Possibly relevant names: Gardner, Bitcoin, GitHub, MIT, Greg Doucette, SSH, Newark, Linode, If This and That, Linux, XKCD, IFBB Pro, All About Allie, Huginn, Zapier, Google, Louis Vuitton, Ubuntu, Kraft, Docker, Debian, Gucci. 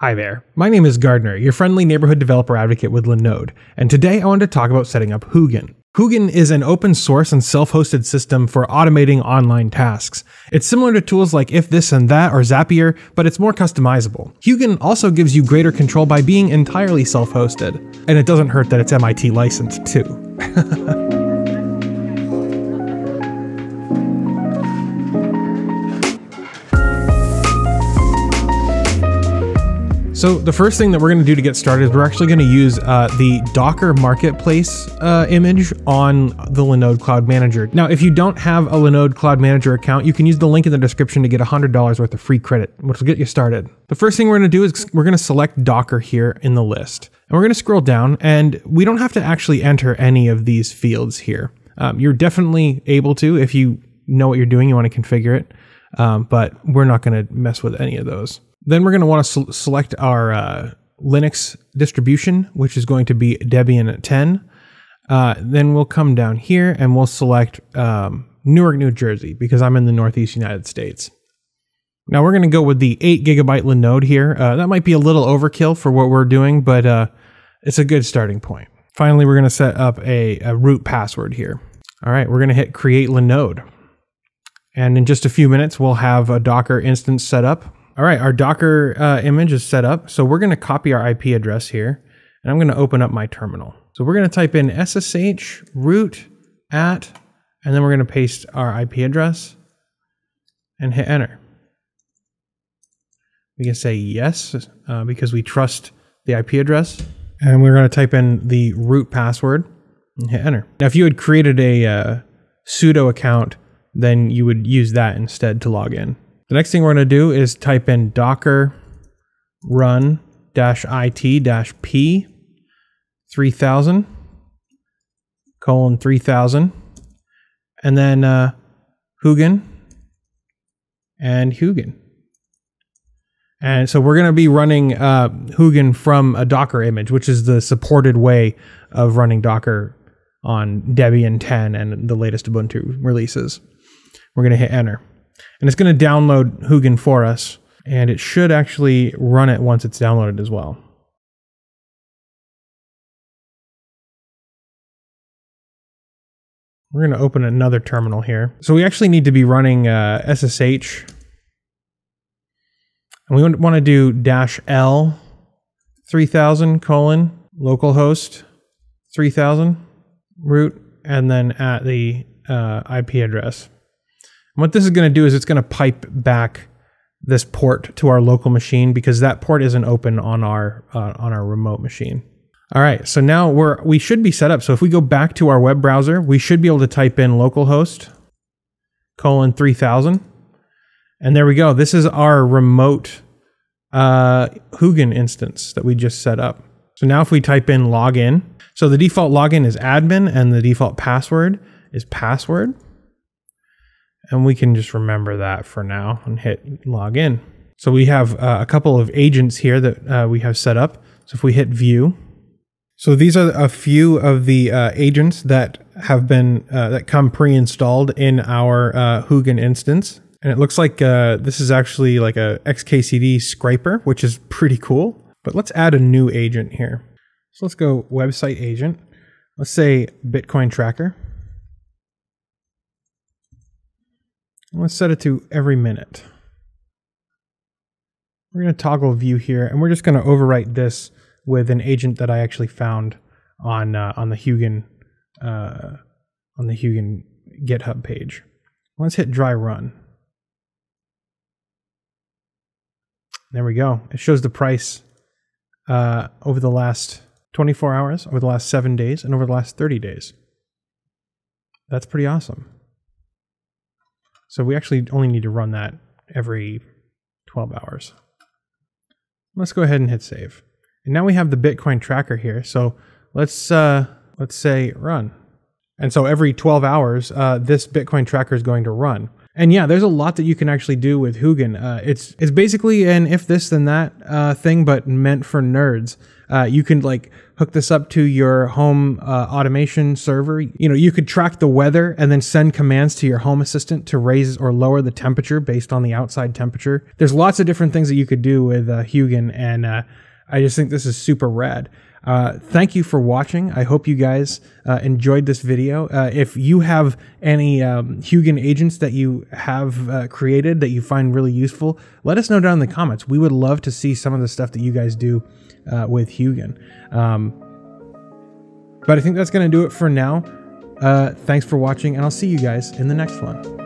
Hi there, my name is Gardner, your friendly neighborhood developer advocate with Linode, and today I wanted to talk about setting up Huginn. Huginn is an open source and self-hosted system for automating online tasks. It's similar to tools like If This and That or Zapier, but it's more customizable. Huginn also gives you greater control by being entirely self-hosted, and it doesn't hurt that it's MIT licensed too. So the first thing that we're going to do to get started is we're actually going to use the Docker marketplace image on the Linode Cloud Manager. Now, if you don't have a Linode Cloud Manager account, you can use the link in the description to get $100 worth of free credit, which will get you started. The first thing we're going to do is we're going to select Docker here in the list, and we're going to scroll down, and we don't have to actually enter any of these fields here. You're definitely able to, if you know what you're doing, you want to configure it, but we're not going to mess with any of those. Then we're going to want to select our Linux distribution, which is going to be Debian 10. Then we'll come down here and we'll select Newark, New Jersey, because I'm in the Northeast United States. Now we're going to go with the 8 GB Linode here. That might be a little overkill for what we're doing, but it's a good starting point. Finally, we're going to set up a root password here. All right, we're going to hit Create Linode. And in just a few minutes, we'll have a Docker instance set up. All right, our Docker image is set up. So we're gonna copy our IP address here, and I'm gonna open up my terminal. So we're gonna type in SSH root at, and then we're gonna paste our IP address and hit enter. We can say yes, because we trust the IP address. And we're gonna type in the root password and hit enter. Now, if you had created a sudo account, then you would use that instead to log in. The next thing we're going to do is type in docker run -it-p 3000 colon 3000, and then Huginn. And so we're going to be running Huginn from a Docker image, which is the supported way of running Docker on Debian 10 and the latest Ubuntu releases. We're going to hit enter. And it's going to download Huginn for us, and it should actually run it once it's downloaded as well. We're going to open another terminal here. So we actually need to be running SSH, and we want to do -l 3000 colon localhost 3000 root, and then at the IP address. What this is going to do is it's going to pipe back this port to our local machine, because that port isn't open on our remote machine. All right, so now we should be set up. So if we go back to our web browser, we should be able to type in localhost colon 3000, and there we go. This is our remote Huginn instance that we just set up. So now if we type in login, so the default login is admin, and the default password is password. And we can just remember that for now and hit login. So we have a couple of agents here that we have set up. So if we hit view, so these are a few of the agents that have been that come pre-installed in our Huginn instance. And it looks like this is actually like a XKCD scraper, which is pretty cool. But let's add a new agent here. So let's go website agent. Let's say Bitcoin tracker. Let's set it to every minute. We're going to toggle view here, and we're just going to overwrite this with an agent that I actually found on the Huginn GitHub page. Let's hit dry run. There we go. It shows the price over the last 24 hours, over the last 7 days, and over the last 30 days. That's pretty awesome. So we actually only need to run that every 12 hours. Let's go ahead and hit save. And now we have the Bitcoin tracker here. So let's say run. And so every 12 hours, this Bitcoin tracker is going to run. And yeah, there's a lot that you can actually do with Huginn. It's basically an if this then that thing, but meant for nerds. You can like hook this up to your home automation server. You know, you could track the weather and then send commands to your home assistant to raise or lower the temperature based on the outside temperature. There's lots of different things that you could do with Huginn, and I just think this is super rad. Thank you for watching. I hope you guys enjoyed this video. If you have any Huginn agents that you have created that you find really useful, let us know down in the comments. We would love to see some of the stuff that you guys do with Huginn. But I think that's going to do it for now. Thanks for watching, and I'll see you guys in the next one.